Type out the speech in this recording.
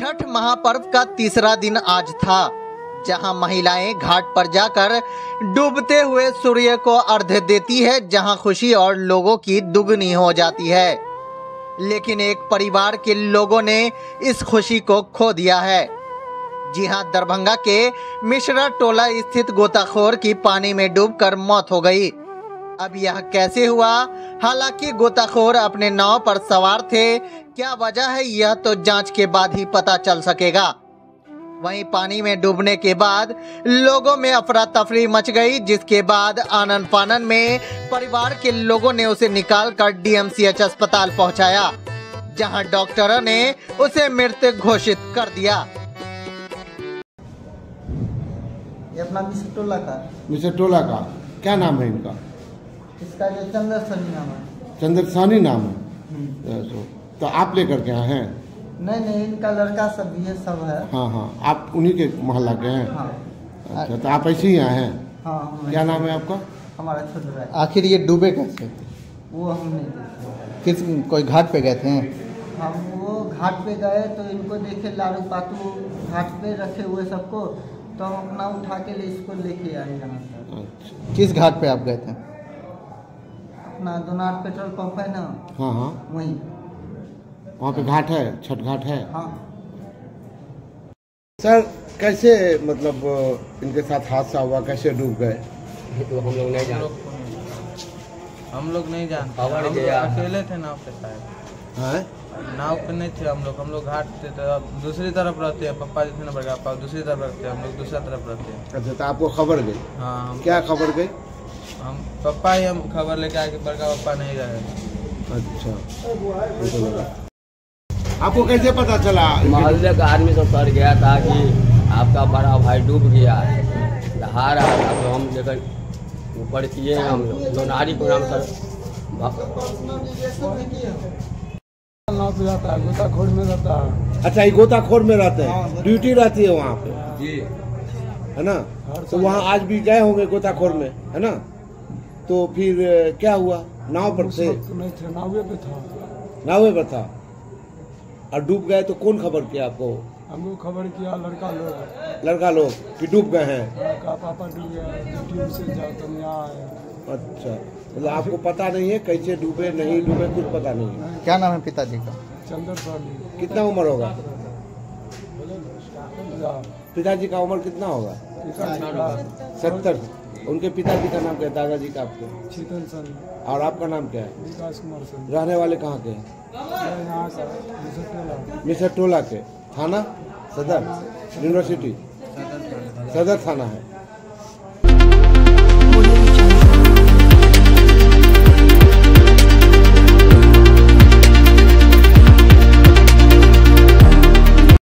छठ महापर्व का तीसरा दिन आज था, जहां महिलाएं घाट पर जाकर डूबते हुए सूर्य को अर्घ्य देती है, जहां खुशी और लोगों की दुगनी हो जाती है। लेकिन एक परिवार के लोगों ने इस खुशी को खो दिया है। जी हां, दरभंगा के मिश्रा टोला स्थित गोताखोर की पानी में डूबकर मौत हो गई। अब यह कैसे हुआ? हालांकि गोताखोर अपने नाव पर सवार थे, क्या वजह है यह तो जांच के बाद ही पता चल सकेगा। वहीं पानी में डूबने के बाद लोगों में अफरा तफरी मच गई, जिसके बाद आनन फानन में परिवार के लोगों ने उसे निकालकर डीएमसीएच अस्पताल पहुंचाया, जहां डॉक्टरों ने उसे मृत घोषित कर दिया। अपना मिश्रा टोला का क्या नाम है इनका? इसका जो चंद्रसानी नाम है। तो आप लेकर के आए हैं? नहीं, इनका लड़का सब ये सब है। हाँ, आप उन्हीं के मोहल्ला के हैं? हाँ। अच्छा, तो आप ऐसे ही आए हैं? हाँ। क्या नाम है आपका? हमारा छोटा भाई। आखिर ये डूबे कैसे? वो हम नहीं देखे। किस कोई घाट पे गए थे? हाँ, वो घाट पे गए तो इनको देखे लालू पातू घाट पे रखे हुए सबको, तो हम अपना उठा के इसको लेके आए यहाँ। किस घाट पे आप गए थे? अपना दोनार पेट्रोल पंप है ना। हाँ, वहीं वहाँ पे घाट है, छठ घाट है। हाँ सर, कैसे मतलब इनके साथ हादसा हुआ, कैसे डूब गए? तो हम लोग नहीं जानते, अकेले थे नाव पे शायद। नाव पे नहीं थे हम लोग घाट थे। तो दूसरी तरफ रहते हैं, पप्पा जी थे ना बड़े पापा, दूसरी तरफ रहते हैं, हम लोग दूसरा तरफ रहते हैं। अच्छा, तो आपको खबर गई? हाँ। क्या खबर गई? हम पप्पा ही हम खबर लेके आके बड़का पप्पा नहीं रहे। अच्छा, तो आपको कैसे पता चला? मोहल्ले का आदमी सब सर गया था कि आपका बड़ा भाई डूब गया है, नहा रहा था। तो हम लेकर ऊपर किए, हम लोग लोनारी को नाम सर नाव पे रहता है, गोताखोर में रहता है। अच्छा, ये गोताखोर में रहते हैं, ड्यूटी रहती है वहाँ पे जी, है ना? तो वहाँ आज भी गए होंगे गोताखोर में, है ना? तो फिर क्या हुआ? नाव पर थे? नहीं थे, नावे पर था। और डूब गए तो कौन खबर किया आपको? हमको खबर किया लड़का लोग कि डूब गए हैं, पापा डूब गए। अच्छा, मतलब आपको पता नहीं है कैसे डूबे नहीं डूबे, कुछ पता नहीं है। क्या नाम है पिताजी का? चंद्रपाल। कितना उम्र होगा पिताजी का? उम्र कितना होगा? 70। उनके पिताजी का नाम क्या है? दादाजी का आपको? और आपका नाम क्या है? विकास कुमार। रहने वाले कहाँ के हैं? मिश्रा टोला के, थाना सदर, यूनिवर्सिटी सदर थाना है।